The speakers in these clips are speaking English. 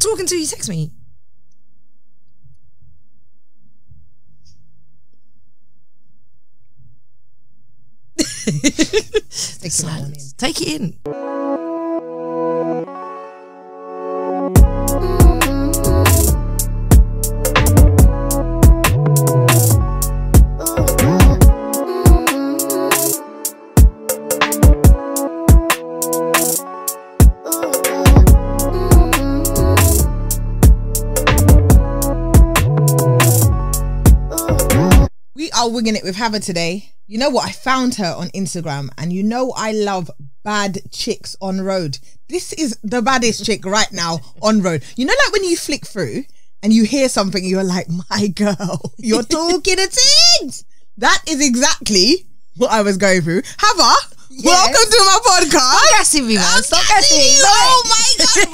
talking to you, text me. Silence. Take it in. We are winging it with Hava today. You know what? I found her on Instagram, and you know I love bad chicks on road. This is the baddest chick right now on road. You know, like when you flick through and you hear something, you're like, my girl, you're talking to things. That is exactly what I was going through. Hava, yes. Welcome to my podcast. Stop guessing me, man. Stop guessing me. Oh my God,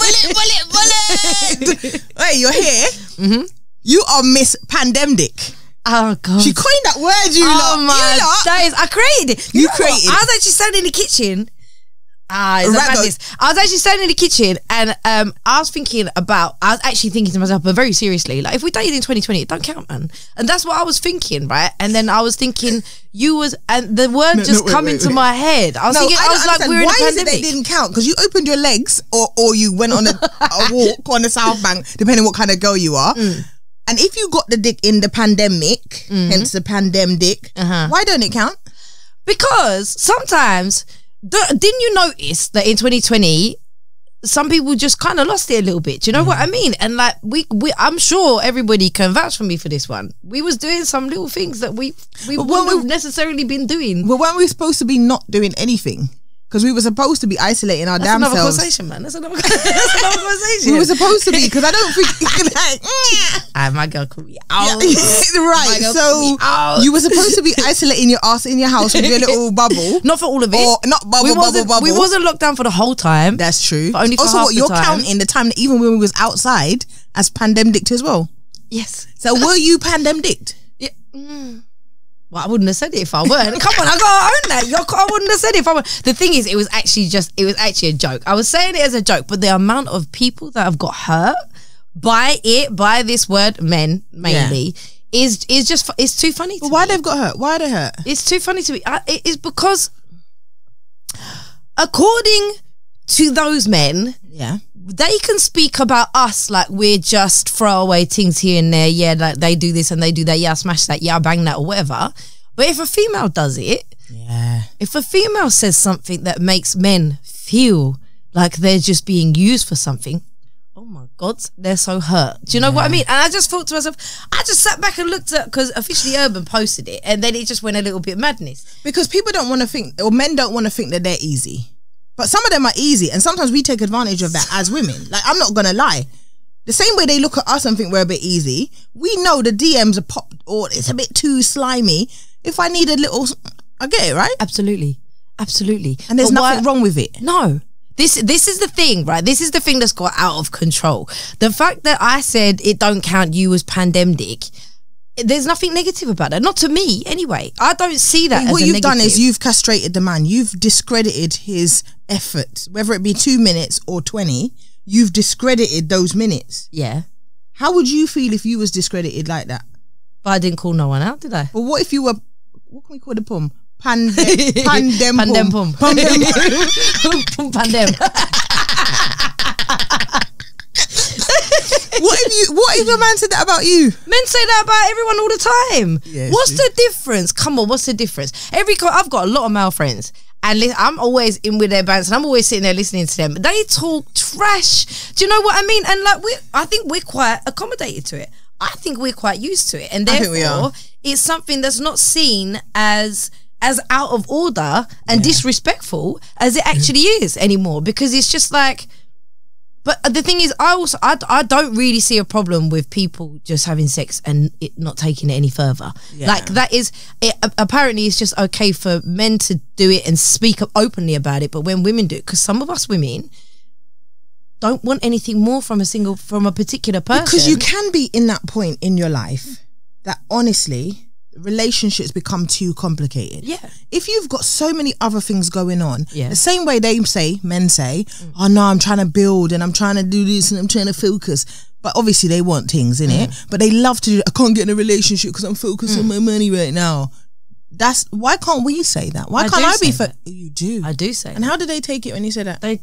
bullet, bullet, bullet. Wait, you're here. Mm-hmm. You are Miss Pandemic. Oh God! She coined that word, you lot. Oh my days! I created it. You created. I was actually standing in the kitchen. I was actually standing in the kitchen, and I was thinking about. I was actually thinking to myself, but very seriously, like if we dated in 2020, it don't count, man. And that's what I was thinking, right? And then I was thinking you was, and the word just coming to my head. I was thinking, I was like, we're in a pandemic. Why is it they didn't count? Because you opened your legs, or you went on a walk on the South Bank, depending what kind of girl you are. Mm. And if you got the dick in the pandemic, mm-hmm. hence the pandemic, why don't it count? Because sometimes, didn't you notice that in 2020, some people just kind of lost it a little bit? Do you know what I mean? And like, I'm sure everybody can vouch for me for this one. We was doing some little things that we wouldn't have necessarily been doing. Well, weren't we supposed to be not doing anything? Because we were supposed to be isolating our damn selves. Conversation, man. That's another conversation. We were supposed to be, because I don't think my girl could be out. Yeah. Right. So you were supposed to be isolating your ass in your house with your little bubble. Not for all of it. Or not bubble. We wasn't locked down for the whole time. That's true. But only for also, half the time. Counting the time that even when we was outside as pandemic as well. Yes. So were you pandemic? Yeah. Mm. Well, I wouldn't have said it if I weren't. Come on, I gotta own that. I wouldn't have said it if I weren't. The thing is, it was actually a joke. I was saying it as a joke, but the amount of people that have got hurt by it, by this word, men mainly, yeah. is just, it's too funny. But why they've got hurt? Why are they hurt? It's too funny to me. It is because, according to those men, yeah. They can speak about us like we're just throwaway things here and there. Yeah, like they do this and they do that. Yeah, I smash that. Yeah, I bang that or whatever. But if a female does it, yeah. If a female says something that makes men feel like they're just being used for something, oh my God, they're so hurt. Do you know what I mean? And I just thought to myself, I just sat back and looked at, because officially Urban posted it, and then it just went a little bit madness. Because people don't want to think, or men don't want to think that they're easy. But some of them are easy, and sometimes we take advantage of that as women. Like, I'm not going to lie. The same way they look at us and think we're a bit easy, we know the DMs are popped, or it's a bit too slimy. If I need a little, I get it, right? Absolutely. Absolutely. And there's nothing wrong with it. No. This is the thing, right? This is the thing that's got out of control. The fact that I said it don't count you as pandemic, there's nothing negative about that. Not to me, anyway. I don't see that as a negative. What you've done is you've castrated the man. You've discredited his effort, whether it be 2 minutes or 20. You've discredited those minutes. Yeah. How would you feel if you was discredited like that? But I didn't call no one out, did I? But what if you were, what can we call the pum? Pandem pum. Pandem. What if a man said that about you? Men say that about everyone all the time. Yes, what's the difference? Come on, what's the difference? I've got a lot of male friends, and I'm always in with their bands, and I'm always sitting there listening to them. They talk trash. Do you know what I mean? And like, I think we're quite accommodated to it. I think we're quite used to it, and therefore it's something that's not seen as out of order and disrespectful as it actually is anymore, because it's just like. But the thing is, I don't really see a problem with people just having sex and it not taking it any further. Yeah. Like that is, apparently it's just okay for men to do it and speak up openly about it. But when women do it, because some of us women don't want anything more from a particular person. Because you can be in that point in your life that honestly, relationships become too complicated. Yeah. If you've got so many other things going on, yeah, the same way they say, men say, oh no, I'm trying to build and I'm trying to do this and I'm trying to focus. But obviously they want things in it, but they love to do, I can't get in a relationship because I'm focused on my money right now. That's, why can't we say that? Why can't I be, you do. I do say that. And how do they take it when you say that? They,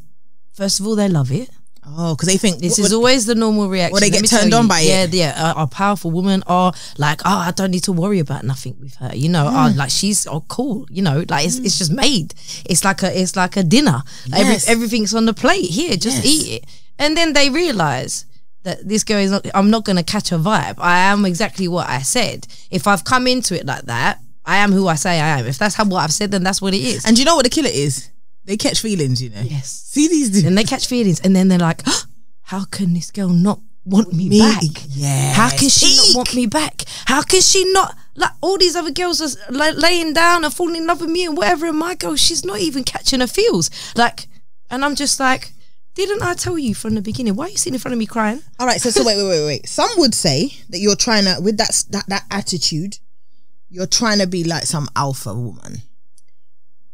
first of all, they love it. Oh, because they think this is always the normal reaction. Or they get turned on by it. Yeah, yeah. A powerful woman are like, oh, I don't need to worry about nothing with her. You know, oh, like she's cool. You know, like it's just made. It's like a dinner. Like everything's on the plate here. Just eat it. And then they realise that this girl is not. I'm not going to catch a vibe. I am exactly what I said. If I've come into it like that, I am who I say I am. If that's how, what I've said, then that's what it is. And do you know what the killer is? They catch feelings, you know. Yes. See these dudes. And they catch feelings, and then they're like, oh, "How can this girl not want me back? Yeah. How can she not want me back? How can she not like all these other girls are like laying down and falling in love with me and whatever? And my girl, she's not even catching her feels. Like, and I'm just like, didn't I tell you from the beginning? Why are you sitting in front of me crying? All right. So, wait. Some would say that you're trying to, with that attitude, you're trying to be like some alpha woman.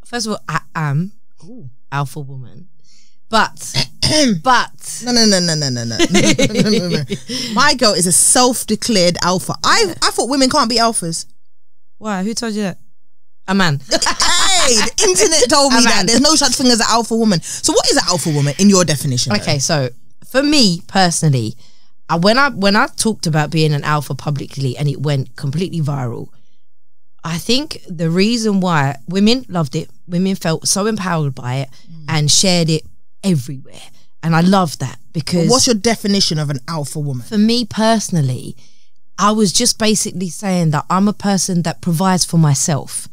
First of all, I am. Ooh. Alpha woman, but no. My girl is a self-declared alpha. I thought women can't be alphas. Why? Who told you that? A man. Hey, the internet told me that there's no such thing as an alpha woman. So what is an alpha woman in your definition? Okay, so for me personally, when I talked about being an alpha publicly and it went completely viral, I think the reason why women loved it, women felt so empowered by it and shared it everywhere. And I love that because... Well, what's your definition of an alpha woman? For me personally, I was just basically saying that I'm a person that provides for myself.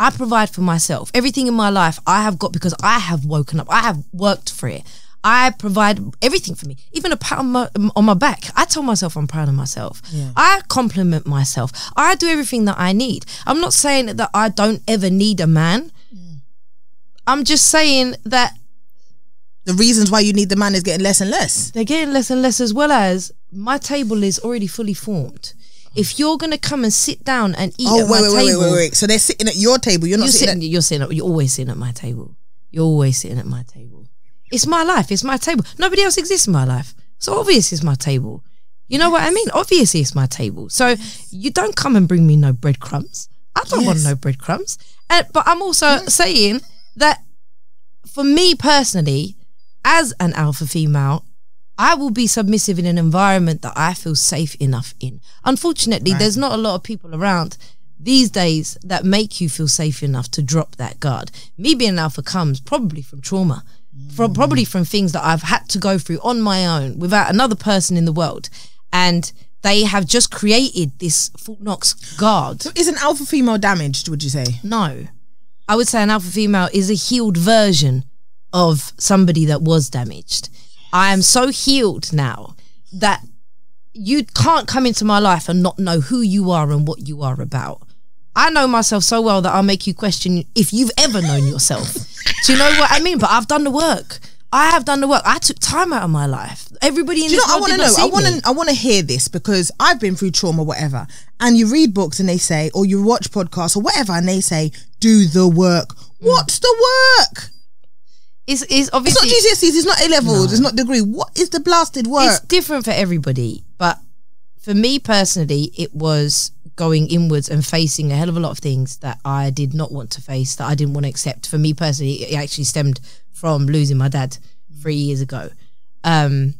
I provide for myself. Everything in my life I have got because I have woken up. I have worked for it. I provide everything for me, even a pat on my back. I tell myself I'm proud of myself. Yeah. I compliment myself. I do everything that I need. I'm not saying that I don't ever need a man. I'm just saying that the reasons why you need the man is getting less and less. They're getting less and less, as well as my table is already fully formed. If you're going to come and sit down and eat at my table. Wait. So they're sitting at your table. You're not sitting at... You're always sitting at my table. You're always sitting at my table. It's my life. It's my table. Nobody else exists in my life. So obviously it's my table. You know what I mean? Obviously it's my table. So you don't come and bring me no breadcrumbs. I don't want no breadcrumbs. But I'm also saying that for me personally, as an alpha female, I will be submissive in an environment that I feel safe enough in. Unfortunately, there's not a lot of people around these days that make you feel safe enough to drop that guard. Me being an alpha comes probably from trauma. Probably from things that I've had to go through on my own without another person in the world, and they have just created this Fort Knox guard. So is an alpha female damaged, would you say? No, I would say an alpha female is a healed version of somebody that was damaged. I am so healed now that you can't come into my life and not know who you are and what you are about. I know myself so well that I'll make you question if you've ever known yourself. Do you know what I mean? But I've done the work. I have done the work. I took time out of my life. Everybody in this world did not see me. I want to hear this because I've been through trauma, whatever. And you read books and they say, or you watch podcasts or whatever, and they say, do the work. What's the work? It's obviously, it's not GCSEs, it's not A levels, it's not degree. What is the blasted work? It's different for everybody. But for me personally, it was going inwards and facing a hell of a lot of things that I did not want to face, that I didn't want to accept. For me personally, it actually stemmed from losing my dad 3 years ago. And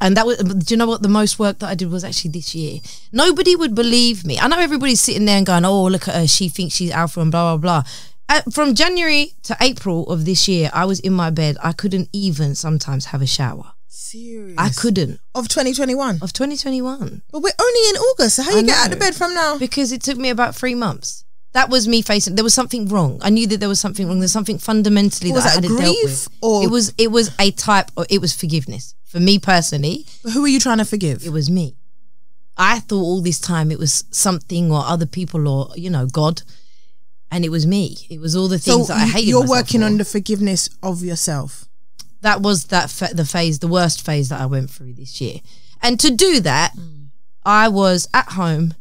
that was, do you know what? The most work that I did was actually this year. Nobody would believe me. I know everybody's sitting there and going, oh, look at her. She thinks she's alpha and blah, blah, blah. From January to April of this year, I was in my bed. I couldn't even sometimes have a shower. Serious. I couldn't. Of 2021? Of 2021. But we're only in August, so how do you get out of bed from now? Because it took me about 3 months. That was me facing, there was something wrong. I knew that there was something wrong. There's something fundamentally that I hadn't dealt with. Or it was a type, or it was forgiveness. For me personally. But who were you trying to forgive? It was me. I thought all this time it was something or other people or, you know, God. And it was me. It was all the things that I hated. You're working on the forgiveness of yourself. That was the worst phase that I went through this year. And to do that, I was at home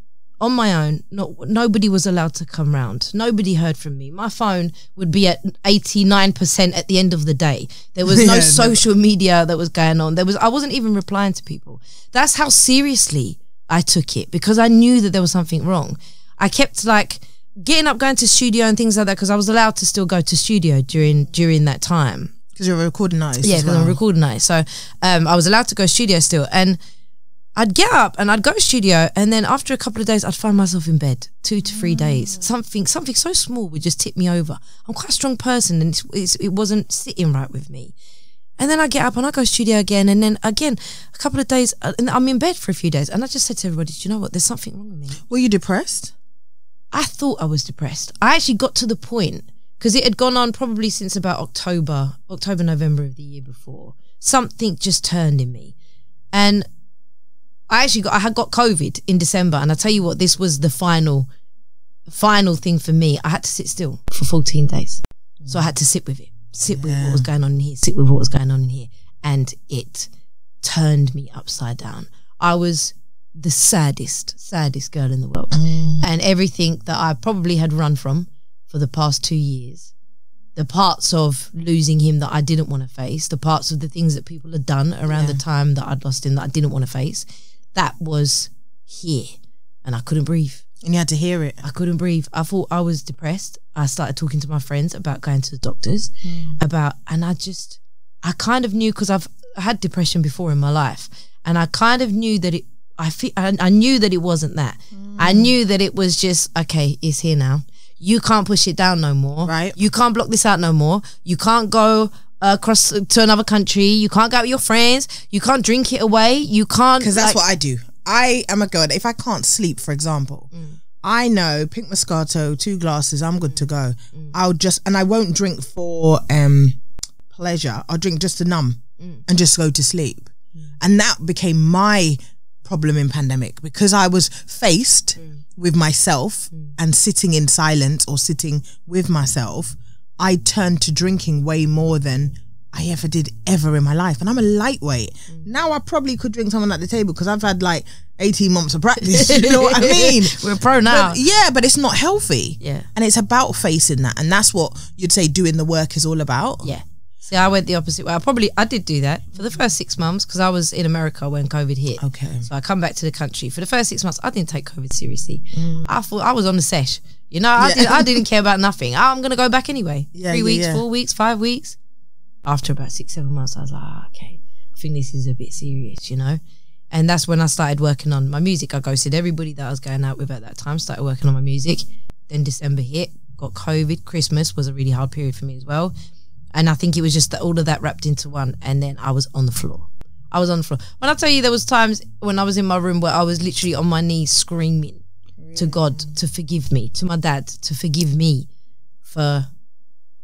on my own. Nobody was allowed to come round. Nobody heard from me. My phone would be at 89% at the end of the day. There was no social media that was going on. I wasn't even replying to people. That's how seriously I took it, because I knew that there was something wrong. I kept like getting up, going to studio and things like that, because I was allowed to still go to studio during that time. Because you're a recording artist. Yeah, because I'm a recording artist. So I was allowed to go studio still, and I'd get up and I'd go to studio, and then after a couple of days I'd find myself in bed 2 to 3 days. Something so small would just tip me over. I'm quite a strong person, and it wasn't sitting right with me. And then I get up and I go to studio again, and then again a couple of days, and I'm in bed for a few days. And I just said to everybody, do you know what, there's something wrong with me. Were you depressed? I thought I was depressed. I actually got to the point, because it had gone on probably since about October, November of the year before. Something just turned in me, and I had got COVID in December, and I tell you what, this was the final thing for me. I had to sit still for 14 days. So I had to sit with it, sit with what was going on in here, sit with what was going on in here. And it turned me upside down. I was the saddest girl in the world. And everything that I probably had run from for the past 2 years, the parts of losing him that I didn't want to face, the parts of the things that people had done around the time that I'd lost him that I didn't want to face, that was here, and I couldn't breathe. And you had to hear it. I couldn't breathe. I thought I was depressed. I started talking to my friends about going to the doctors, and I kind of knew, because I had depression before in my life, and I kind of knew that I knew that it wasn't that. I knew that it was just, okay, it's here now. You can't push it down no more. Right. You can't block this out no more. You can't go across to another country. You can't go out with your friends. You can't drink it away. You can't. Because that's what I do. I am a girl. If I can't sleep, for example, I know pink Moscato, 2 glasses, I'm good to go. And I won't drink for pleasure. I'll drink just to numb and just go to sleep. And that became my problem in pandemic, because I was faced with myself and sitting in silence or sitting with myself. I turned to drinking way more than I ever did in my life, and I'm a lightweight. Now I probably could drink someone at the table, because I've had like 18 months of practice. You know what I mean? We're pro now. But yeah, but it's not healthy. Yeah, and it's about facing that, and that's what you'd say doing the work is all about. Yeah. See, I went the opposite way. I did do that for the first 6 months, because I was in America when COVID hit. Okay. So I come back to the country. For the first 6 months, I didn't take COVID seriously. I thought I was on the sesh. You know, I didn't care about nothing. I'm going to go back anyway. Yeah, 3 weeks, 4 weeks, 5 weeks. After about 6, 7 months, I was like, oh, okay, I think this is a bit serious, you know? And that's when I started working on my music. I ghosted everybody that I was going out with at that time, started working on my music. Then December hit, got COVID. Christmas was a really hard period for me as well. And I think it was just that all of that wrapped into one. And then I was on the floor. I was on the floor. When I tell you, there was times when I was in my room where I was literally on my knees screaming to God to forgive me, to my dad to forgive me for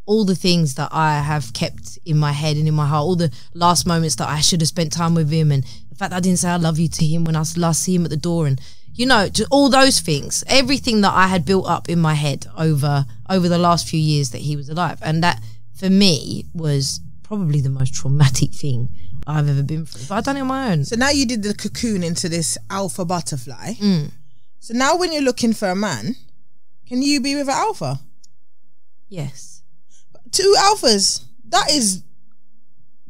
all the things that I have kept in my head and in my heart, all the last moments that I should have spent time with him, and the fact that I didn't say I love you to him when I last see him at the door, and you know, just all those things, everything that I had built up in my head over the last few years that he was alive. And that, for me, was probably the most traumatic thing I've ever been through. But I've done it on my own. So now you did the cocoon into this alpha butterfly. So now when you're looking for a man, can you be with an alpha? Yes. 2 alphas, that is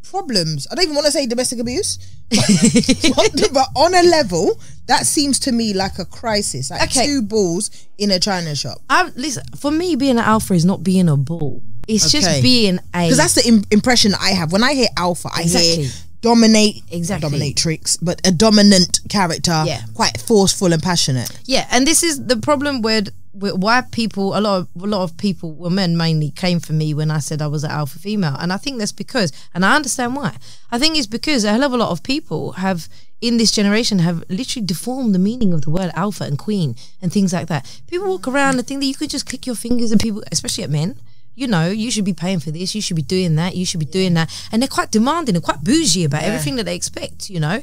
problems. I don't even want to say domestic abuse. But on a level, that seems to me like a crisis. Like 2 bulls in a china shop. Listen, for me, being an alpha is not being a bull. It's just being a... Because that's the impression that I have. When I hear alpha, I hear dominate, dominatrix, but a dominant character, quite forceful and passionate. Yeah, and this is the problem with why people, a lot of people, well, men mainly, came for me when I said I was an alpha female. And I think that's because, and I understand why, I think it's because a hell of a lot of people have... in this generation have literally deformed the meaning of the word alpha and queen and things like that. People walk around and think that you could just click your fingers, and people, especially at men, you know, you should be paying for this, you should be doing that, you should be doing that. And they're quite demanding and quite bougie about everything that they expect, you know.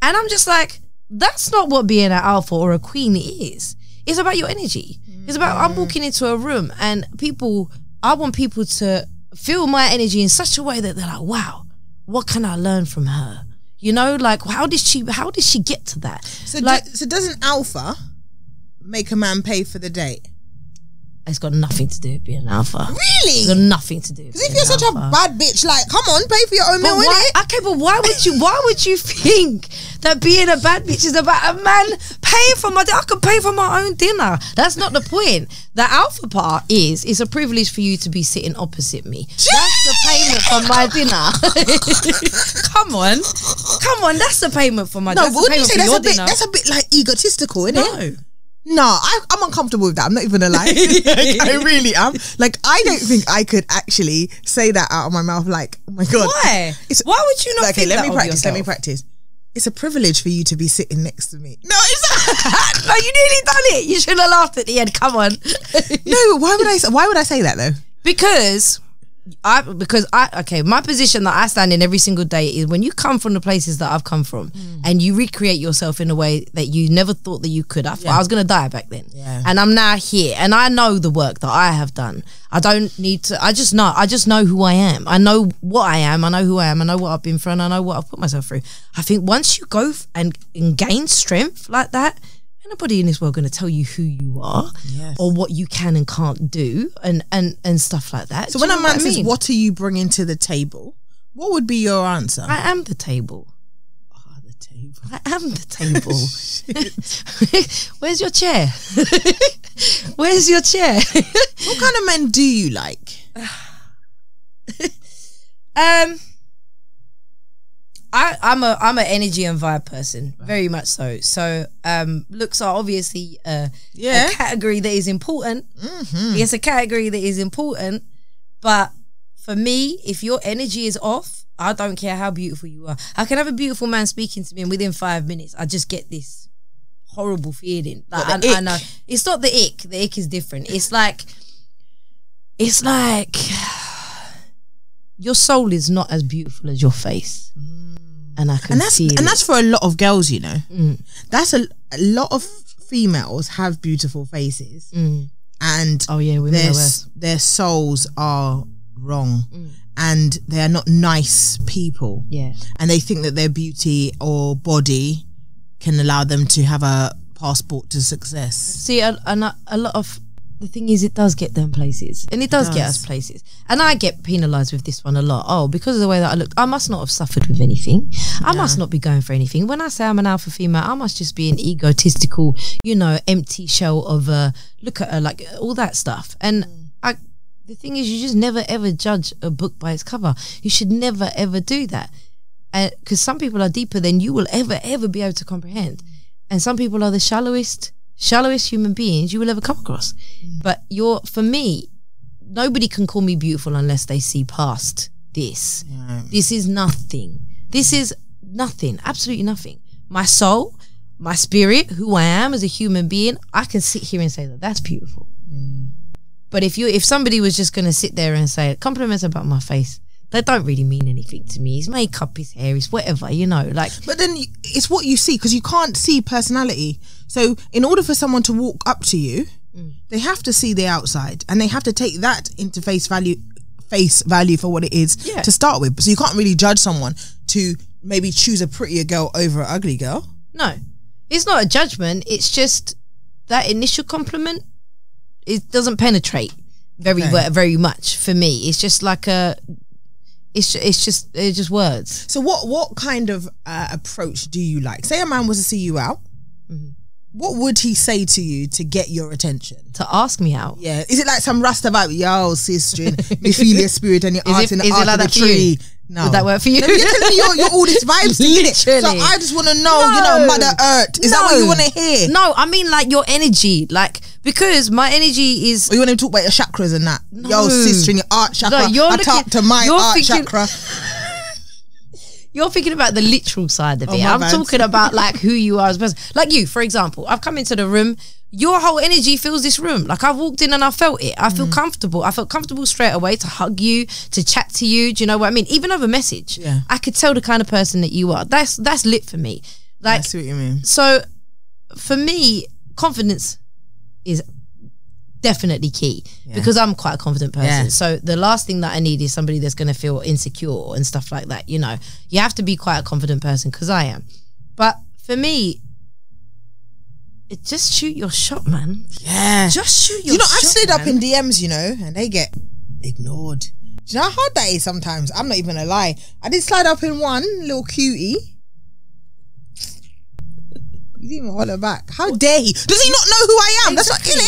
And I'm just like, that's not what being an alpha or a queen is. It's about your energy. It's about, I'm walking into a room and people, I want people to feel my energy in such a way that they're like, wow, what can I learn from her? You know, like, how did she get to that? So, like, so doesn't alpha make a man pay for the date? It's got nothing to do with being an alpha. Really? It's got nothing to do with being an alpha. Because if you're such a bad bitch, like, come on, pay for your own meal, innit? Okay, but why would you think that being a bad bitch is about a man paying for my dinner? I could pay for my own dinner. That's not the point. The alpha part is, it's a privilege for you to be sitting opposite me. That's the payment for my dinner. Come on. Come on, that's the payment for my dinner. No, wouldn't you say that's a bit, like, egotistical, innit? No. No, I'm uncomfortable with that. I'm not even gonna lie. Like, I really am. Like, I don't think I could actually say that out of my mouth. Like, oh my god, why? Why would you not? Like, think okay, let me practice. It's a privilege for you to be sitting next to me. No, it's not. No, you nearly done it. You should have laughed at the end. Come on. No, why would I say that though? Because my position that I stand in every single day is, when you come from the places that I've come from and you recreate yourself in a way that you never thought that you could, I was going to die back then, and I'm now here, and I know the work that I have done. I don't need to, I just know who I am. I know what I am, I know who I am, I know what I've been through, and I know what I've put myself through. I think once you go and gain strength like that, nobody in this world going to tell you who you are or what you can and can't do and stuff like that. So when a man says, what are you bringing to the table, what would be your answer? I am the table. Oh, the table. I am the table. Where's your chair? Where's your chair? What kind of men do you like? I'm an energy and vibe person, very much so. So looks are obviously a category that is important. It's a category that is important, but for me, if your energy is off, I don't care how beautiful you are. I can have a beautiful man speaking to me, and within 5 minutes, I just get this horrible feeling. Like, I know it's not the ick. The ick is different. It's like your soul is not as beautiful as your face. And I can see it. And that's for a lot of girls, you know. That's a lot of females have beautiful faces, and their souls are wrong, and they are not nice people. Yeah, and they think that their beauty or body can allow them to have a passport to success. See, a lot of the thing is, it does get them places, and it does get us places. And I get penalised with this one a lot. Oh, because of the way that I look, I must not have suffered with anything. I must not be going for anything. When I say I'm an alpha female, I must just be an egotistical, you know, empty shell of a look at her, like all that stuff. And the thing is, you just never ever judge a book by its cover. You should never ever do that, because some people are deeper than you will ever be able to comprehend, and some people are the shallowest human beings you will ever come across. But for me, nobody can call me beautiful unless they see past this. This is nothing. This is nothing. Absolutely nothing. My soul, my spirit, who I am as a human being, I can sit here and say that that's beautiful. But if somebody was just going to sit there and say compliments about my face, they don't really mean anything to me. His makeup, his hair, his whatever, you know, like. But then it's what you see, because you can't see personality. So in order for someone to walk up to you, they have to see the outside, and they have to take that into face value for what it is to start with. So you can't really judge someone to maybe choose a prettier girl over an ugly girl. No, it's not a judgment. It's just that initial compliment, it doesn't penetrate very much for me. It's just like a. It's just words. So what kind of approach do you like? Say a man was to see you out, what would he say to you to get your attention? To ask me out? Yeah. Is it like some Rasta vibe? Yo, sister, you feel your spirit and your art and the art of the tree. No. Would that work for you? No, you're telling me you're all these vibes. Literally. So I just want to know, you know, Mother Earth. Is that what you want to hear? No, I mean like your energy. Like, because my energy is... Or you want to talk about your chakras and that? No. Yo, sister, and your art chakra. No, I talk to my art chakra. You're thinking about the literal side of it. I'm talking about like who you are as a person. Like you, for example, I've come into the room, your whole energy fills this room. Like I've walked in and I felt it. I feel comfortable. I felt comfortable straight away to hug you, to chat to you. Do you know what I mean? Even over message. Yeah. I could tell the kind of person that you are. That's lit for me. Like, that's what you mean. So for me, confidence is definitely key, because I'm quite a confident person, so the last thing that I need is somebody that's going to feel insecure and stuff like that. You know, you have to be quite a confident person, because I am. But for me, Just shoot your shot, man. Yeah. Just shoot your shot. You know, I've slid up in DMs, you know, and they get ignored. Do you know how hard that is sometimes? I'm not even a lie. I did slide up in one little cutie. You didn't even hold her back. How dare he? Does he not know who I am? Exactly. That's not in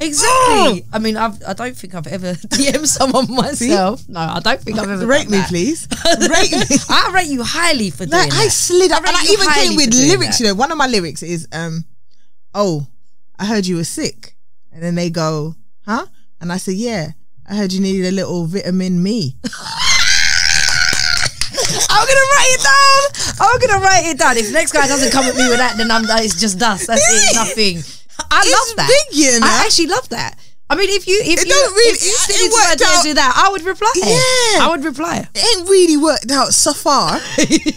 it. Exactly. Oh. I mean, I don't think I've ever DM'd someone myself. See? No, I don't think I've ever. Rate me, please. Rate me. I rate you highly for doing that. I slid up, and I even came with lyrics. You know, one of my lyrics is, "Oh, I heard you were sick," and then they go, "Huh?" And I say, "Yeah, I heard you needed a little vitamin me." I'm gonna write it down. I'm gonna write it down. If the next guy doesn't come at me with that, then it's just dust. That's it. Nothing. I love that. Big, you know? I actually love that. I mean, if you do that, I would reply. Yeah, I would reply. It ain't really worked out so far,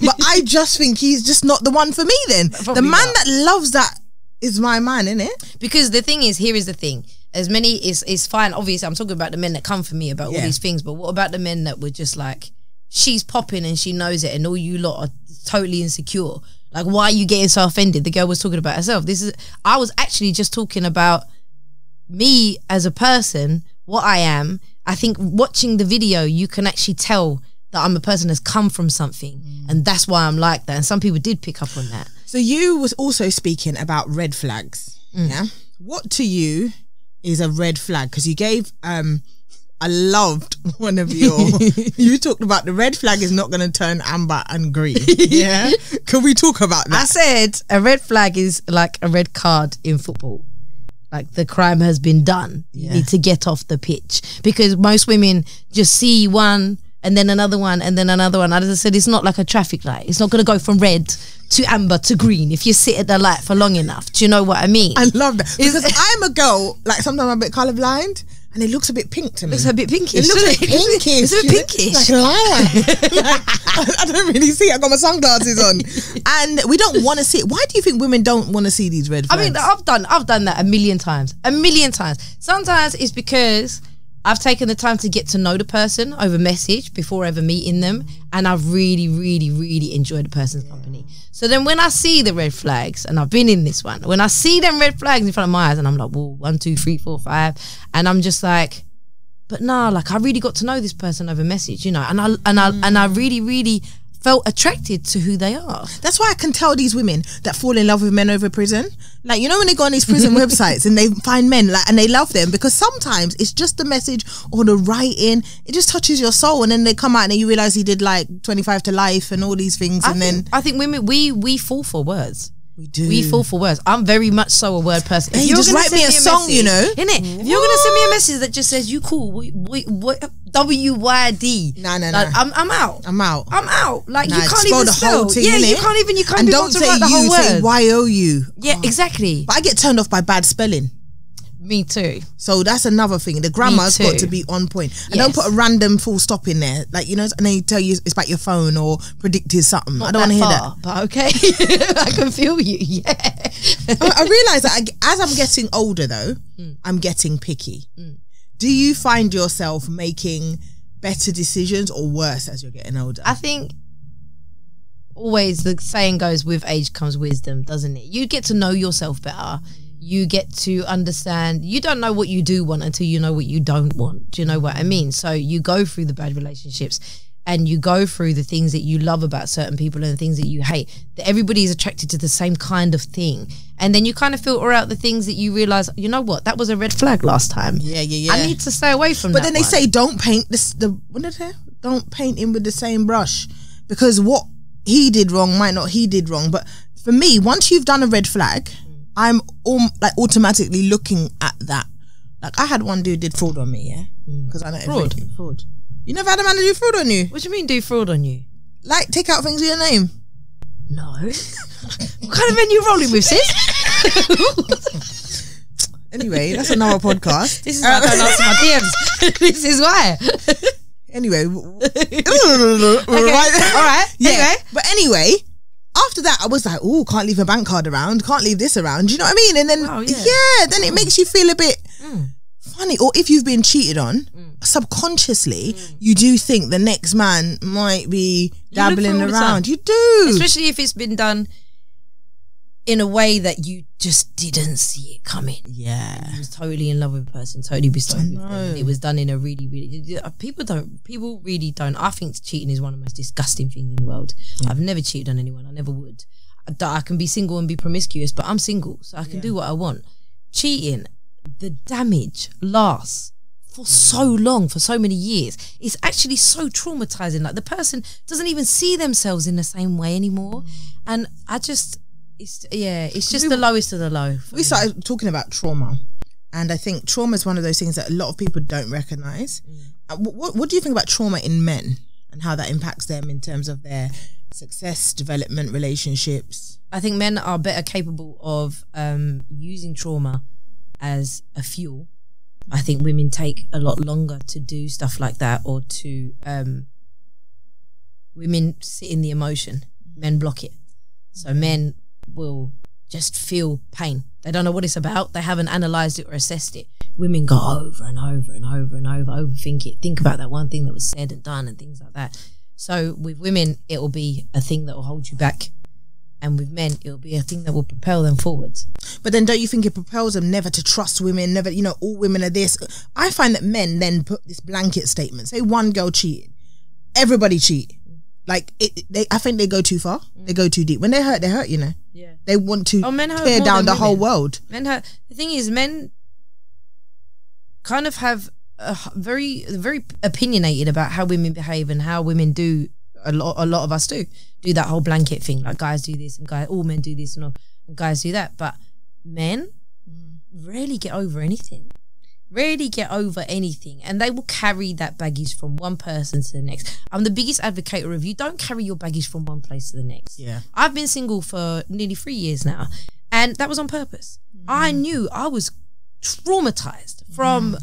but I just think he's just not the one for me. Then probably the man that loves that is my man, isn't it? Because the thing is, here is the thing. As many is fine. Obviously, I'm talking about the men that come for me about all these things. But what about the men that were just like, she's popping and she knows it, and all you lot are totally insecure. Like, why are you getting so offended? The girl was talking about herself. This is, I was actually just talking about me as a person, what I am. I think watching the video, you can actually tell that I'm a person that's come from something, and that's why I'm like that. And some people did pick up on that. So you was also speaking about red flags. Yeah, what to you is a red flag? Because you gave I loved one of your you talked about the red flag is not going to turn amber and green. Yeah. Can we talk about that? I said a red flag is like a red card in football. Like, the crime has been done. You need to get off the pitch. Because most women just see one and then another one and then another one. As I said, it's not like a traffic light. It's not going to go from red to amber to green if you sit at the light for long enough. Do you know what I mean? I love that. Because I'm a girl, like, sometimes I'm a bit colourblind. And it looks a bit pink to me. It's a bit pinkish. It looks a bit pinkish. It's a bit pinkish. Like a lion. Like, I don't really see it. I got my sunglasses on, and we don't want to see it. Why do you think women don't want to see these red flags? I mean, I've done that a million times. Sometimes it's because I've taken the time to get to know the person over message before ever meeting them, and I've really, really, really enjoyed the person's company. So then when I see the red flags, and I've been in this one, when I see them red flags in front of my eyes, and I'm like, well, 1, 2, 3, 4, 5. And I'm just like, but nah, like, I really got to know this person over message, you know, and I really, really felt attracted to who they are. That's why I can tell these women that fall in love with men over prison. Like, you know, when they go on these prison websites and they find men, like, and they love them, because sometimes it's just the message or the writing, it just touches your soul, and then they come out and then you realise he did like 25 to life and all these things. I think women, we fall for words. We do. We fall for words. I'm very much so a word person. Hey, if you're just write me a song, message, you know, innit? If you're gonna send me a message that just says you cool, WYD. No. Like, I'm out. Like, you can't even spell. Yeah, you can't even. You can't. And don't say you. Say YOU. Yeah, exactly. But I get turned off by bad spelling. Me too. So that's another thing. The grammar's got to be on point. And don't put a random full stop in there, like, you know, and they tell you it's about your phone or predicted something. Not I don't want to hear that. But okay, I can feel you. Yeah. I realise that as I'm getting older, though, I'm getting picky. Do you find yourself making better decisions or worse as you're getting older? I think always the saying goes, with age comes wisdom, doesn't it? You get to know yourself better. You get to understand, you don't know what you do want until you know what you don't want. Do you know what I mean? So you go through the bad relationships, and you go through the things that you love about certain people and the things that you hate. Everybody is attracted to the same kind of thing. And then you kind of filter out the things that you realise, you know what, that was a red flag last time. Yeah. I need to stay away from that. But then they say don't paint don't paint him with the same brush, because what he did wrong might not he did wrong. But for me, once you've done a red flag, I'm like automatically looking at that. Like, I had one dude did fraud on me, because I know fraud. You never had a man to do fraud on you? What do you mean do fraud on you? Like, take out things with your name. No. What kind of men you rolling with, sis? Anyway, that's another podcast. This is why I don't answer my DMs. This is why. Anyway. Okay. Alright. Yeah. Anyway. But anyway, after that I was like, oh, can't leave a bank card around, can't leave this around, do you know what I mean? And then then it makes you feel a bit funny. Or if you've been cheated on, subconsciously you do think the next man might be dabbling around. You do, especially if it's been done in a way that you just didn't see it coming. Yeah. He was totally in love with a person, totally bestowed with them. It was done in a really, really, people really don't. I think cheating is one of the most disgusting things in the world. Yeah. I've never cheated on anyone. I never would. I can be single and be promiscuous, but I'm single, so I can do what I want. Cheating, the damage lasts for so long, for so many years. It's actually so traumatizing. Like, the person doesn't even see themselves in the same way anymore. And I just, it's just the lowest of the low. We started talking about trauma, and I think trauma is one of those things that a lot of people don't recognize. What do you think about trauma in men and how that impacts them in terms of their success, development, relationships? I think men are better capable of using trauma as a fuel. I think women take a lot longer to do stuff like that, or to women sit in the emotion, men block it. So men will just feel pain. They don't know what it's about. They haven't analysed it or assessed it. Women go over and over and over and over, overthink it, think about that one thing that was said and done and things like that. So with women, it will be a thing that will hold you back. And with men, it'll be a thing that will propel them forwards. But then don't you think it propels them never to trust women, never, you know, all women are this? I find that men then put this blanket statement. Say one girl cheated, everybody cheat. Like, I think they go too far. They go too deep. When they hurt, you know. Yeah. They want to tear down the whole world. Men hurt. The thing is, men kind of have a very, very opinionated about how women behave and how women do. A lot of us do that whole blanket thing, like guys do this and all men do this and all and guys do that. But men rarely get over anything, and they will carry that baggage from one person to the next. I'm the biggest advocate of you don't carry your baggage from one place to the next. Yeah, I've been single for nearly 3 years now, and that was on purpose. I knew I was traumatized from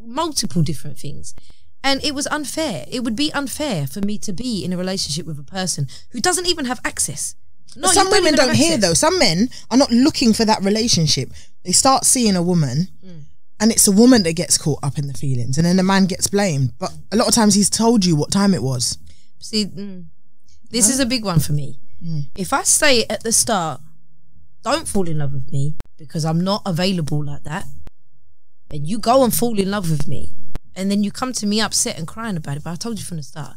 multiple different things. And it was unfair. It would be unfair for me to be in a relationship with a person who doesn't even have access. But some women don't hear, though. Some men are not looking for that relationship. They start seeing a woman, and it's a woman that gets caught up in the feelings, and then the man gets blamed. But a lot of times he's told you what time it was. See, this is a big one for me. If I say at the start, don't fall in love with me because I'm not available like that, and you go and fall in love with me, and then you come to me upset and crying about it. But I told you from the start.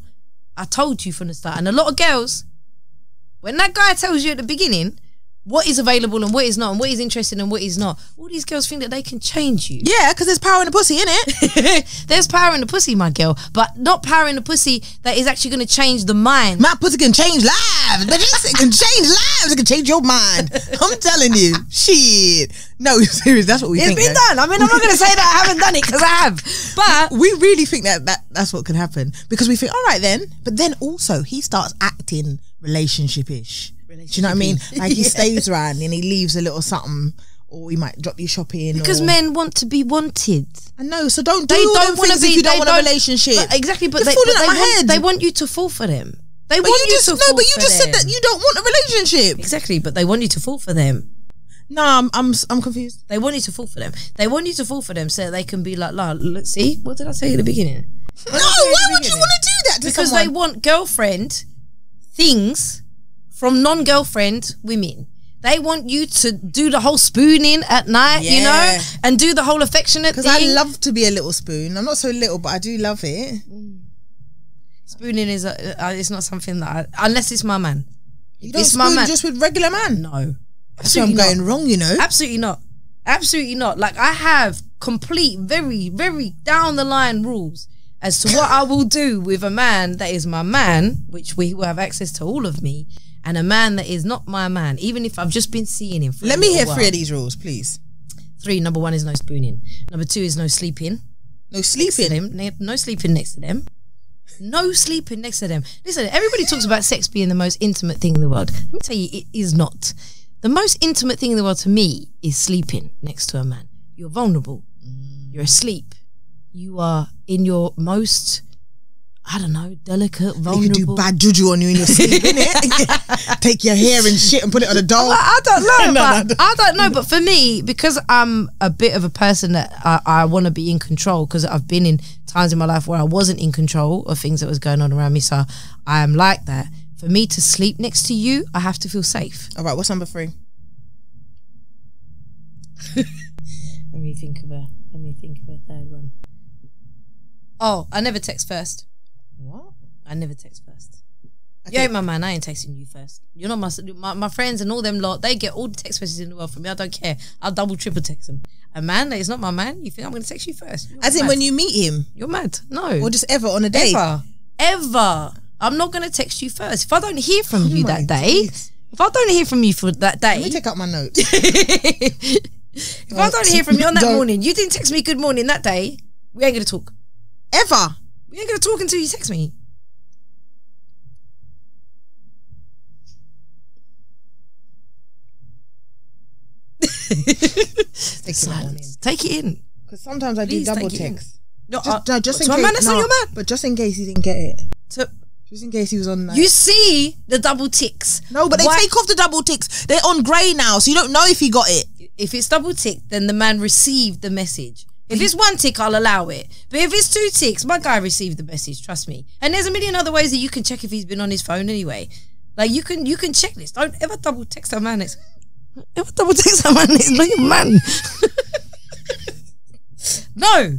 I told you from the start. And a lot of girls, when that guy tells you at the beginning what is available and what is not, and what is interesting and what is not, all these girls think that they can change you. Yeah, because there's power in the pussy, innit? There's power in the pussy, my girl. But not power in the pussy that is actually going to change the mind. My pussy can change lives, but it can change lives. It can change your mind. I'm telling you. Shit. No, seriously, that's what we think. It's been done. I mean, I'm not going to say that I haven't done it, because I have. But we really think that, that's what can happen. Because we think, all right then. But then also, he starts acting relationship-ish. Do you know what I mean? Like, he stays around and he leaves a little something, or he might drop you shopping. Because men want to be wanted. I know, so don't do all those things if you don't want a relationship. Exactly, but they want you to fall for them. They want you to fall for them. No, but you just said that you don't want a relationship. Exactly, but they want you to fall for them. No, I'm confused. They want you to fall for them. They want you to fall for them so that they can be like, look, see, what did I say at the beginning? No, why would you want to do that to someone? Because they want girlfriend things from non-girlfriend women. They want you to do the whole spooning at night, you know, and do the whole affectionate thing. Because I love to be a little spoon. I'm not so little, but I do love it. Spooning is it's not something that unless it's my man. You don't spoon just with regular man? No. That's where I'm going wrong, you know. Absolutely not. Absolutely not. Like, I have complete, very, very down the line rules as to what I will do with a man that is my man, which we will have access to all of me, and a man that is not my man, even if I've just been seeing him for a while. Let me hear 3 of these rules, please. 3, number 1 is no spooning. Number 2 is no sleeping. No sleeping? No sleeping next to them. No sleeping next to them. Listen, everybody talks about sex being the most intimate thing in the world. Let me tell you, it is not. The most intimate thing in the world to me is sleeping next to a man. You're vulnerable. You're asleep. You are in your most, I don't know, delicate, vulnerable. You can do bad juju on you in your sleep, innit? Take your hair and shit and put it on a doll. I don't know. I don't know. But for me, because I'm a bit of a person that I want to be in control, because I've been in times in my life where I wasn't in control of things that was going on around me, so I am like that. For me to sleep next to you, I have to feel safe. All right, what's number 3? Let me think of a third one. Oh, I never text first. What? I never text first. You ain't my man. I ain't texting you first. You're not my friends and all them lot. They get all the text messages in the world from me. I don't care. I'll double, triple text them. A man that is not my man, you think I'm going to text you first? As in when you meet him? You're mad. No. Or just ever on a date? Ever. Ever. I'm not going to text you first. If I don't hear from you that day, if I don't hear from you for that day. Let me take out my notes. If I don't hear from you on that morning, you didn't text me good morning that day, we ain't going to talk. Ever. We ain't going to talk until you text me. Take it in. Because sometimes I do double text. No, just in case. My man, that's not your man. But just in case he didn't get it. Just in case he was on that. You see the double ticks. No, but they take off the double ticks. They're on grey now, so you don't know if he got it. If it's double ticked, then the man received the message. If it's one tick, I'll allow it. But if it's two ticks, my guy received the message, trust me. And there's a million other ways that you can check if he's been on his phone anyway. Like, you can check this. Don't ever double text a man. Ever double text a man, it's not your man. No.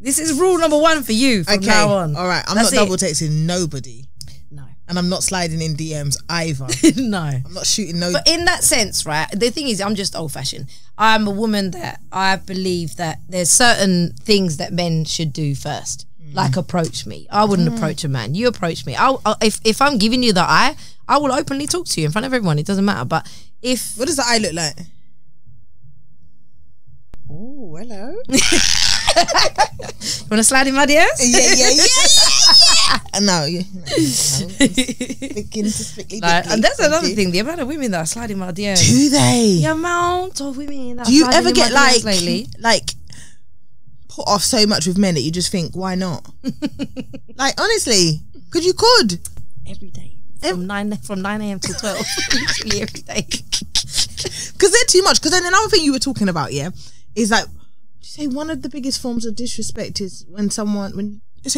This is rule number one for you from now on. All right, I'm not double texting nobody. No. And I'm not sliding in DMs either. No. I'm not shooting no. But in that sense, right, the thing is, I'm just old fashioned. I'm a woman that I believe that there's certain things that men should do first. Mm. Like approach me. I wouldn't approach a man. You approach me. If I'm giving you the eye, I will openly talk to you in front of everyone. It doesn't matter. But if... What does the eye look like? Oh, hello. You want to slide in my DMs? Yeah. No, that's another thing. The amount of women that are sliding my DMs. Do they? The amount of women that are sliding my DMs. Do you ever get like put off so much with men that you just think, why not? Like, honestly, because you could. Every day. From 9 a.m. till 12. Literally every day. Because they're too much. Because then another thing you were talking about, yeah, is like, say one of the biggest forms of disrespect is when someone says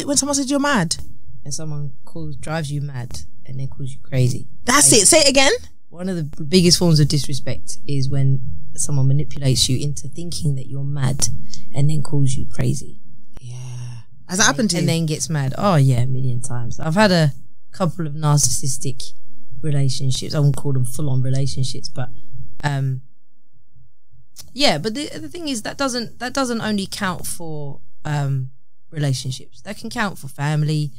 you're mad. When someone drives you mad and then calls you crazy. That's it. Say it again. One of the biggest forms of disrespect is when someone manipulates you into thinking that you're mad and then calls you crazy. Yeah. Has that happened to you? And then gets mad. Oh yeah, a million times. I've had a couple of narcissistic relationships. I wouldn't call them full-on relationships, but yeah, but the thing is that doesn't only count for relationships. That can count for family,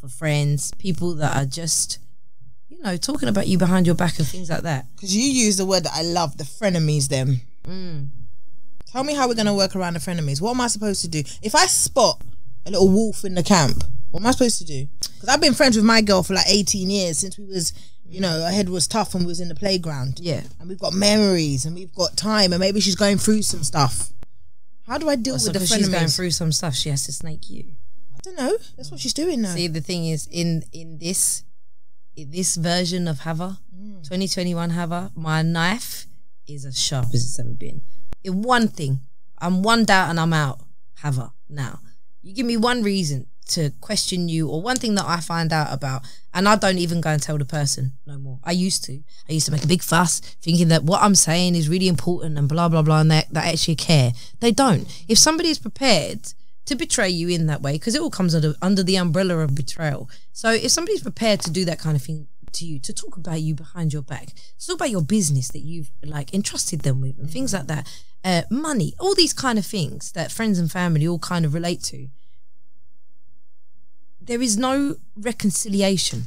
for friends, people that are just, you know, talking about you behind your back and things like that. Because you use the word that I love, the frenemies them. Mm. Tell me how we're going to work around the frenemies. What am I supposed to do? If I spot a little wolf in the camp, what am I supposed to do? Because I've been friends with my girl for like 18 years since we was... You know, her head was tough and we was in the playground. Yeah. And we've got memories and we've got time and maybe she's going through some stuff. How do I deal with the frenemies? She's going through some stuff, she has to snake you. I don't know. That's what she's doing now. See, the thing is, in this version of Hava, 2021 Hava, my knife is as sharp as it's ever been. In one thing, I'm one doubt and I'm out, Hava, now. You give me one reason to question you or one thing that I find out about, and I don't even go and tell the person no more. I used to make a big fuss thinking that what I'm saying is really important and blah blah blah, and that they actually care. They don't. If somebody is prepared to betray you in that way, because it all comes under the umbrella of betrayal. So if somebody's prepared to do that kind of thing to you, to talk about you behind your back, to talk about your business that you've like entrusted them with and things like that, money, all these kind of things that friends and family all kind of relate to, there is no reconciliation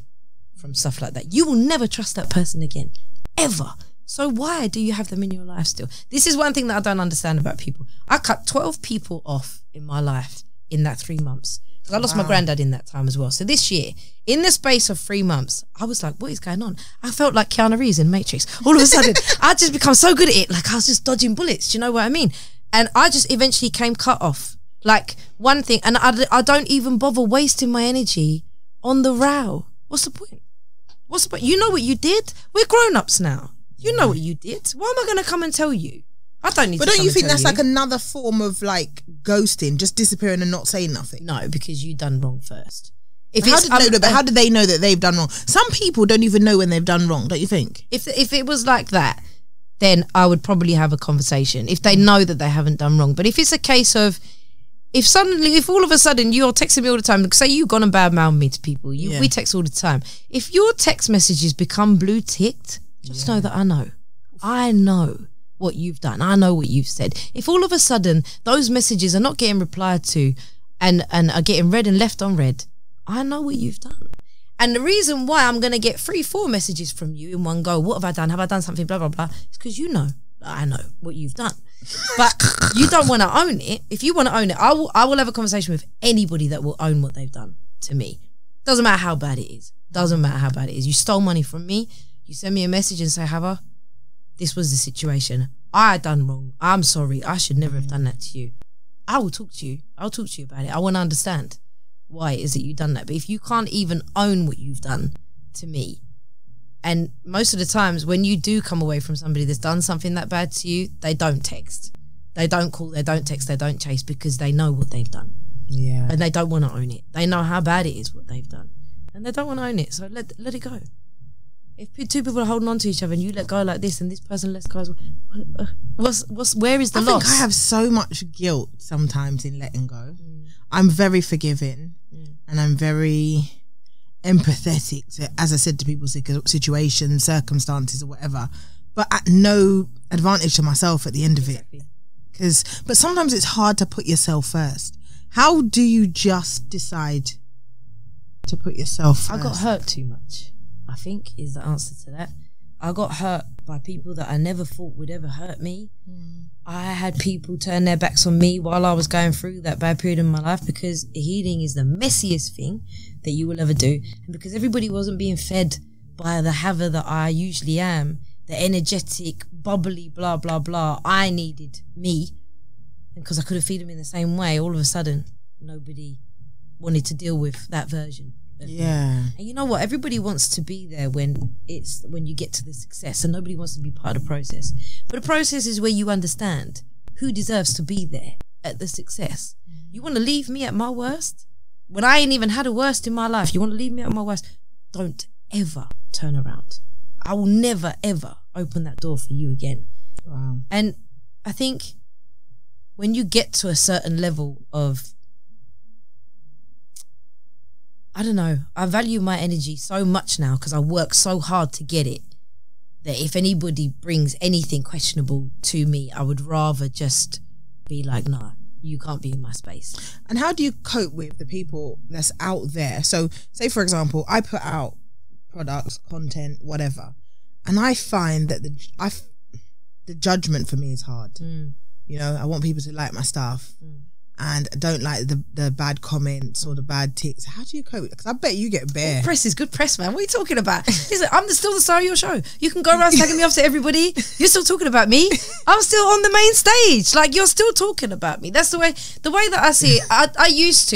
from stuff like that. You will never trust that person again, ever. So why do you have them in your life still? This is one thing that I don't understand about people. I cut 12 people off in my life in that 3 months. I lost my granddad in that time as well. So this year, in the space of 3 months, I was like, what is going on? I felt like Keanu Reeves in Matrix. All of a sudden, I just become so good at it. Like I was just dodging bullets. Do you know what I mean? And I just eventually came cut off. Like one thing, and I don't even bother wasting my energy on the row. What's the point? What's the point? You know what you did? We're grown-ups now. You know what you did. Why am I going to come and tell you? I don't need to. But don't you think that's like another form of like ghosting, just disappearing and not saying nothing? No, because you done wrong first. How did they know that they've done wrong? Some people don't even know when they've done wrong, don't you think? If it was like that, then I would probably have a conversation if they know that they haven't done wrong. But if it's a case of, if suddenly, if all of a sudden you're texting me all the time, say you've gone and badmouthed me to people, we text all the time. If your text messages become blue ticked, just know that I know. I know what you've done. I know what you've said. If all of a sudden those messages are not getting replied to and are getting read and left unread, I know what you've done. And the reason why I'm going to get 3-4 messages from you in one go, what have I done? Have I done something? Blah, blah, blah. It's because you know, I know what you've done. But you don't want to own it. If you want to own it, I will have a conversation with anybody that will own what they've done to me. Doesn't matter how bad it is. Doesn't matter how bad it is. You stole money from me. You send me a message and say, Hava, this was the situation. I done wrong. I'm sorry. I should never have done that to you. I will talk to you. I'll talk to you about it. I want to understand why it is that you've done that. But if you can't even own what you've done to me, and most of the times when you do come away from somebody that's done something that bad to you, they don't text, they don't call, they don't text, they don't chase, because they know what they've done. Yeah. And they don't want to own it. They know how bad it is what they've done, and they don't want to own it. So let it go. If two people are holding on to each other and you let go like this and this person lets go, where is the loss? I think I have so much guilt sometimes in letting go. I'm very forgiving and I'm very empathetic to, as I said, to people's situations, circumstances or whatever, but at no advantage to myself at the end of it. But sometimes it's hard to put yourself first. How do you just decide to put yourself first? I got hurt too much, I think, is the answer to that. I got hurt by people that I never thought would ever hurt me. I had people turn their backs on me while I was going through that bad period in my life, because healing is the messiest thing that you will ever do. And because everybody wasn't being fed by the Hava that I usually am, the energetic, bubbly, blah, blah, blah, I needed me. And because I couldn't feed them in the same way, all of a sudden, nobody wanted to deal with that version. And you know what, everybody wants to be there when you get to the success, and nobody wants to be part of the process. But the process is where you understand who deserves to be there at the success. You want to leave me at my worst when I ain't even had a worst in my life? You want to leave me at my worst? Don't ever turn around. I will never ever open that door for you again. And I think when you get to a certain level of, I don't know, I value my energy so much now because I work so hard to get it, that if anybody brings anything questionable to me, I would rather just be like, nah, you can't be in my space. And how do you cope with the people that's out there? So say, for example, I put out products, content, whatever, and I find that the judgment for me is hard. You know, I want people to like my stuff. And I don't like the bad comments or the bad ticks. How do you cope? Because I bet you get bare. Press is good press, man. What are you talking about? Listen, I'm still the star of your show. You can go around slagging me off to everybody. You're still talking about me. I'm still on the main stage. Like, you're still talking about me. That's the way that I see it. I used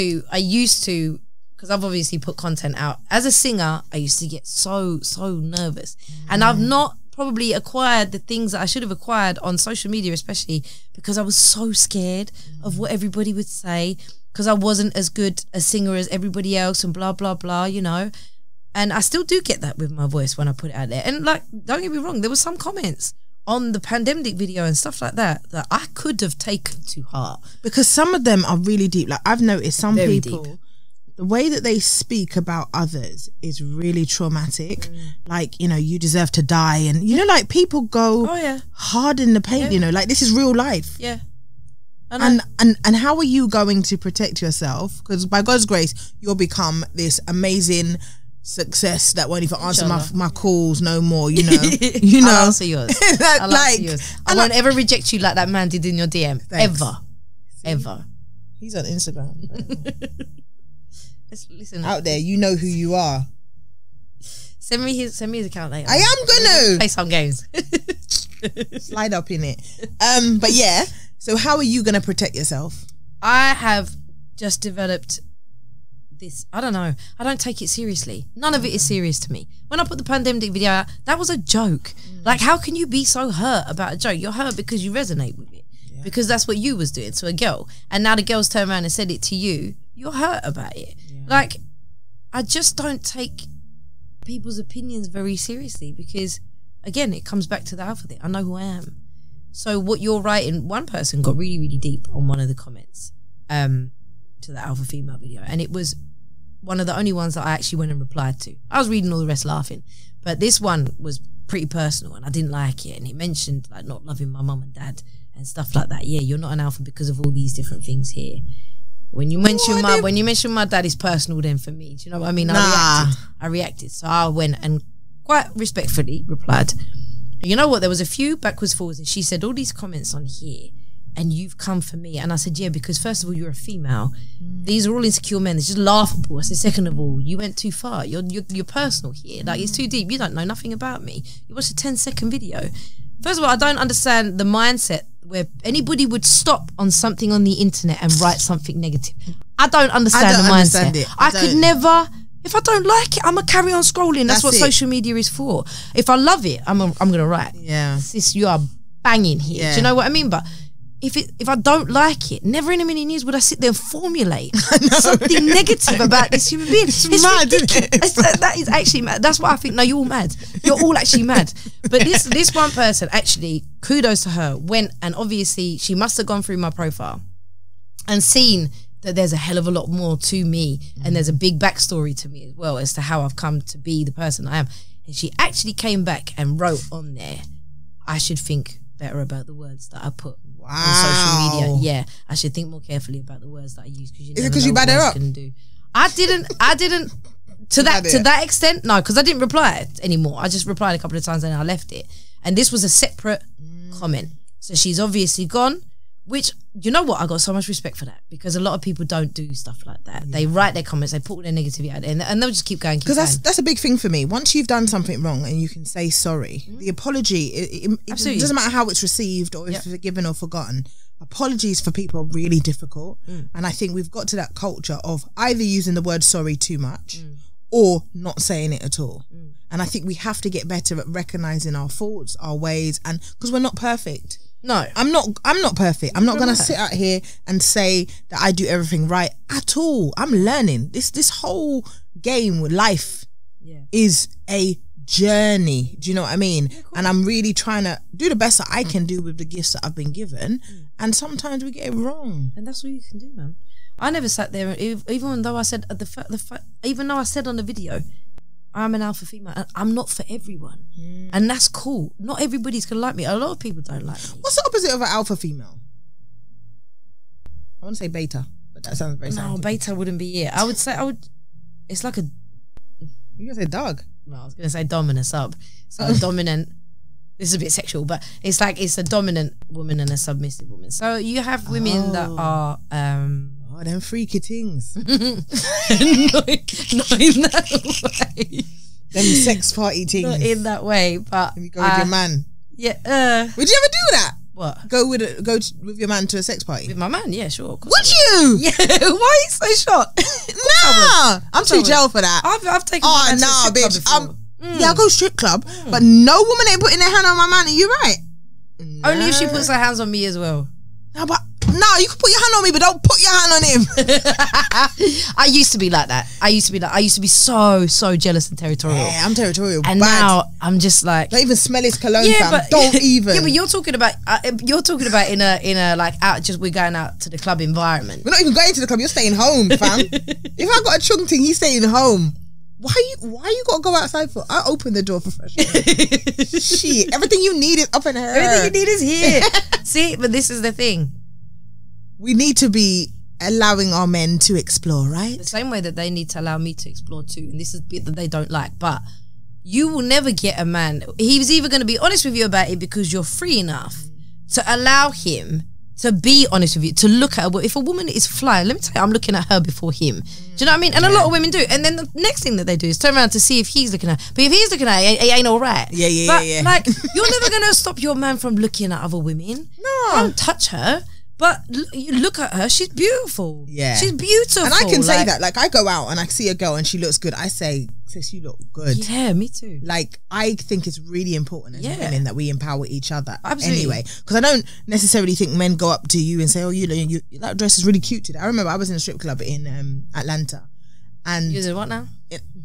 to, because I've obviously put content out. As a singer, I used to get so nervous. And I've not probably acquired the things that I should have acquired on social media, especially because I was so scared of what everybody would say, because I wasn't as good a singer as everybody else and blah blah blah, you know. And I still do get that with my voice when I put it out there. And like, don't get me wrong, there were some comments on the pandemic video and stuff like that that I could have taken to heart, because some of them are really deep. Like, I've noticed some people, the way that they speak about others is really traumatic. Like, you know, you deserve to die. And, you know, like, people go hard in the paint, you know, like, this is real life. And how are you going to protect yourself? Because by God's grace, you'll become this amazing success that won't even answer my calls no more, you know. You know, I'll answer yours. I won't ever reject you like that man did in your DM. Thanks. Ever. See? Ever. He's on Instagram. Listen, out there, you know who you are. Send me his account later. I am gonna play some games. Slide up in it. But yeah, so how are you gonna protect yourself? I have just developed this, I don't know, I don't take it seriously. None of it is serious to me. When I put the pandemic video out, that was a joke. Like, how can you be so hurt about a joke? You're hurt because you resonate with it, because that's what you was doing to a girl, and now the girls turn around and said it to you. You're hurt about it. Like, I just don't take people's opinions very seriously, because Again, it comes back to the alpha thing. I know who I am. So what you're writing, one person got really, really deep on one of the comments to the alpha female video. And it was one of the only ones that I actually went and replied to. I was reading all the rest laughing. But this one was pretty personal and I didn't like it. And it mentioned like not loving my mum and dad and stuff like that. Yeah, you're not an alpha because of all these different things here. When you mention my dad is personal then for me. Do you know what I mean? I reacted. So I went and quite respectfully replied. And you know what? There was a few backwards forwards and she said, all these comments on here and you've come for me. And I said, yeah, because first of all, you're a female. These are all insecure men. It's just laughable. I said, second of all, you went too far. You're personal here. Like, it's too deep. You don't know nothing about me. You watched a 10-second video. First of all, I don't understand the mindset where anybody would stop on something on the internet and write something negative. I don't understand the mindset. I could never. If I don't like it, I'm gonna carry on scrolling. That's what social media is for. If I love it, I'm gonna write. Yeah, sis, you are banging here. Yeah. Do you know what I mean? But if I don't like it, never in a million years would I sit there and formulate something negative about this human being. It's mad, isn't it? That is actually mad. That's what I think. No, you're all mad. You're all actually mad. But this one person, actually, kudos to her, went and obviously she must have gone through my profile and seen that there's a hell of a lot more to me and there's a big backstory to me as well as to how I've come to be the person I am. And she actually came back and wrote on there, I should think better about the words that I put on social media. Yeah, I should think more carefully about the words that I use. Is it because you bad her up? I didn't to that extent. No, because I didn't reply anymore. I just replied a couple of times and I left it. And this was a separate comment. So she's obviously gone. Which, you know what, I got so much respect for that because a lot of people don't do stuff like that. Yeah. They write their comments, they put all their negativity out there, and they'll just keep going. Because that's a big thing for me. Once you've done something wrong and you can say sorry, the apology, it doesn't matter how it's received or if forgiven or forgotten. Apologies for people are really difficult. And I think we've got to that culture of either using the word sorry too much or not saying it at all. And I think we have to get better at recognising our faults, our ways, and because we're not perfect. No, I'm not perfect. I'm not going to sit out here and say that I do everything right at all. I'm learning. This whole game with life is a journey. Do you know what I mean? Yeah, and I'm really trying to do the best that I can do with the gifts that I've been given. And sometimes we get it wrong. And that's all you can do, man. I never sat there, even though I said, even though I said on the video, I'm an alpha female and I'm not for everyone. And that's cool. Not everybody's going to like me. A lot of people don't like me. What's the opposite of an alpha female? I want to say beta, but that sounds very scientific. No, beta wouldn't be it. I would say, it's like a... You're going to say dog. No, I was going to say dominant sub. So a dominant... This is a bit sexual, but it's like it's a dominant woman and a submissive woman. So you have women that are... Oh, them freaky things. Not in that way. Them sex party things. Not in that way, but... You go with your man. Yeah. Would you ever do that? What? Go with your man to a sex party? With my man, yeah, sure. Would you? Yeah. Why are you so shocked? Nah. I'm too jail for that. I've taken my man to a strip club before. Yeah, I go strip club, but no woman ain't putting their hand on my man. Are you right? No. Only if she puts her hands on me as well. No, but... No, you can put your hand on me, but don't put your hand on him. I used to be like that. I used to be so jealous and territorial. Yeah, I'm territorial. And now I'm just like, don't even smell his cologne. Yeah, but, don't even. Yeah, but you're talking about in a like out. Just we're going out to the club environment. We're not even going to the club. You're staying home, fam. If I got a chung ting, he's staying home. Why you gotta go outside for? I open the door for fresh air. Shit, everything you need is up in her. Everything you need is here. See, but this is the thing. We need to be allowing our men to explore, right? The same way that they need to allow me to explore too. And this is the bit that they don't like. But you will never get a man. He's either going to be honest with you about it because you're free enough to allow him to be honest with you, to look at her. If a woman is flying, let me tell you, I'm looking at her before him. Do you know what I mean? And a lot of women do. And then the next thing that they do is turn around to see if he's looking at her. But if he's looking at her, it ain't all right. Yeah. Like, you're never going to stop your man from looking at other women. No. Don't touch her. But you look at her, she's beautiful. Yeah. She's beautiful. And I can say that. Like, I go out and I see a girl and she looks good. I say, sis, you look good. Yeah, me too. Like, I think it's really important as women that we empower each other. Absolutely. Anyway, because I don't necessarily think men go up to you and say, oh, you that dress is really cute today. I remember I was in a strip club in Atlanta. And you did what now?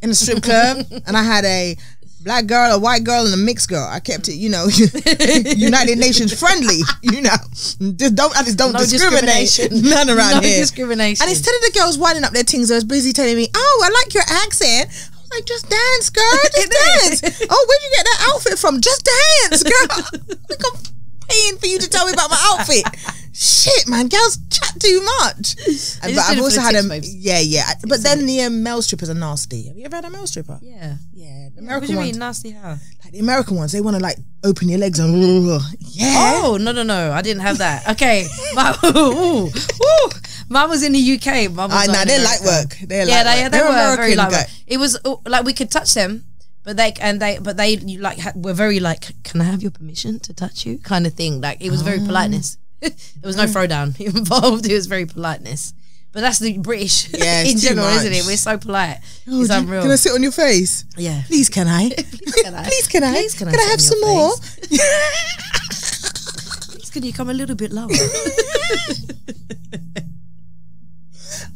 In a strip club. And I had a black girl, a white girl, and a mixed girl. I kept it, you know, United Nations friendly. You know, I just don't discriminate. None around here. No discrimination. And instead of the girls winding up their things, I was busy telling me, "Oh, I like your accent." Like, just dance, girl. Just dance. Oh, where'd you get that outfit from? Just dance, girl. Like, I'm paying for you to tell me about my outfit. Shit, man, girls chat too much. But I've also had a But then the male strippers are nasty. Have you ever had a male stripper? Yeah, yeah. The American ones. What do you mean nasty? How? Like the American ones, they want to like open your legs and yeah. Oh no, no, no! I didn't have that. Okay. Mine was in the UK. Mine was like they're light work. They're they were very light work. It was like we could touch them, but they were very like, can I have your permission to touch you? Kind of thing. Like it was very politeness. There was no throwdown involved. It was very politeness. But that's the British in general, isn't it? We're so polite. Oh, it's unreal. Can I sit on your face? Yeah. Please can I? Please can I? Please can I? Please can I have some more? Please can you come a little bit lower?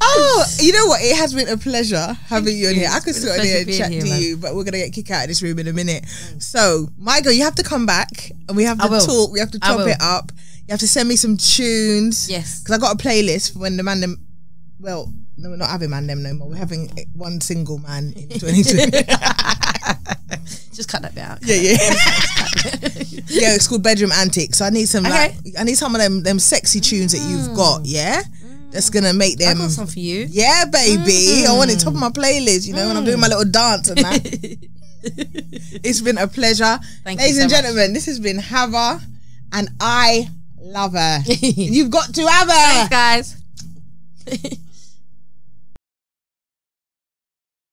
Oh, you know what? It has been a pleasure having you on here. I could sit on here and chat to you, but we're gonna get kicked out of this room in a minute. So, Michael, you have to come back, and we have to talk. We have to top it up. You have to send me some tunes. Yes, because I got a playlist for when the man them. Well, no, we're not having man them no more. We're having one single man in 2020. Just cut that bit out. Yeah, yeah. Yeah, it's called Bedroom Antics. So I need some. Okay. Like, I need some of them sexy tunes that you've got. Yeah. That's gonna make them. I got some for you. Yeah, baby. I want it top of my playlist. You know, when I'm doing my little dance and that. It's been a pleasure, ladies and gentlemen. This has been Hava, and I love her. You've got to have her. Thanks, guys.